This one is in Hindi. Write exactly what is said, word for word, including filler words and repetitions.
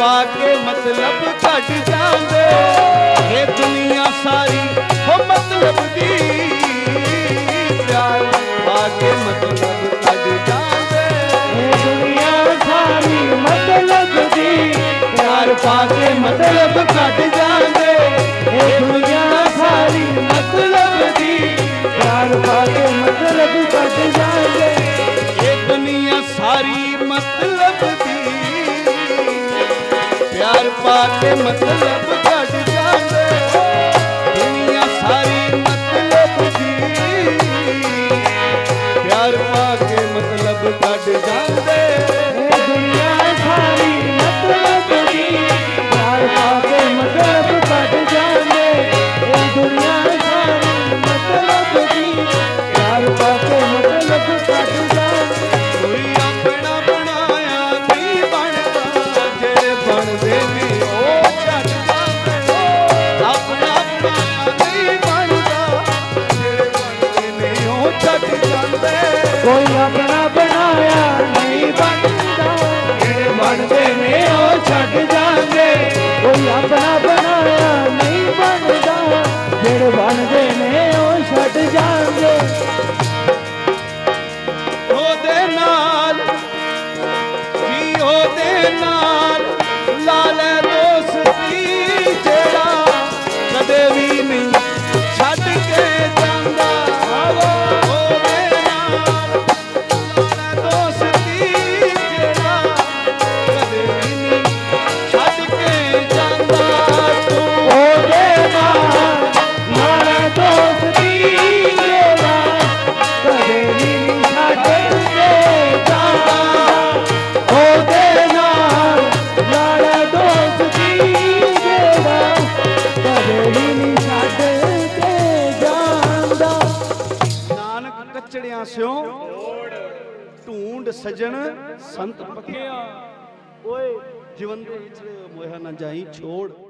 पाके मतलब कद जांदे, ये दुनिया सारी हो मतलब दी। प्यार पाके मतलब कद जांदे, ये दुनिया सारी मतलब दी। प्यार पाके मतलब कद जांदे, ये दुनिया सारी मतलब दी। प्यार पाके मतलब कद जांदे, ये दुनिया सारी मतलब दी। प्यार पाके मतलब कद जांदे, दुनिया सारी मतलब दी। प्यार पाके मतलब कद जांदे, दुनिया सारी मतलब दी। प्यार पाके मतलब कद जांदे, दुनिया सारी मतलब दी। प्यार पाके मतलब कद जांदे, कोई अपना बनाया नहीं बनता, जेड़े बनदे भी ओ कद जांदे। अपना बनाया नहीं बनता, जेड़े बनदे ने ओ कद जांदे। कोई अपना बनाया नहीं बनता, जेड़े बनदे ने ओ छड जांदे। कोई अपना बनाया नहीं बनता, जेड़े बनदे ने ओ छड जांदे। ओदे नाल की ओदे नाल लाले दोस्ती, जेड़ा कदे भी नहीं छड के जांदा। ओदे नाल लाले दोस्ती, जेड़ा कदे भी नहीं छड के जांदा। तू ओदे नाल लाले दोस्ती, जेड़ा कदे भी नहीं छड के जांदा। ओदे नाल लाड़ा दोस्ती, जेड़ा कदे भी नहीं छड के जांदा। नानक कचड़ियां स्यों ढूंढ सजन संत पक्या, ओए जीवन दे विच मोहा ना जाई छोड़।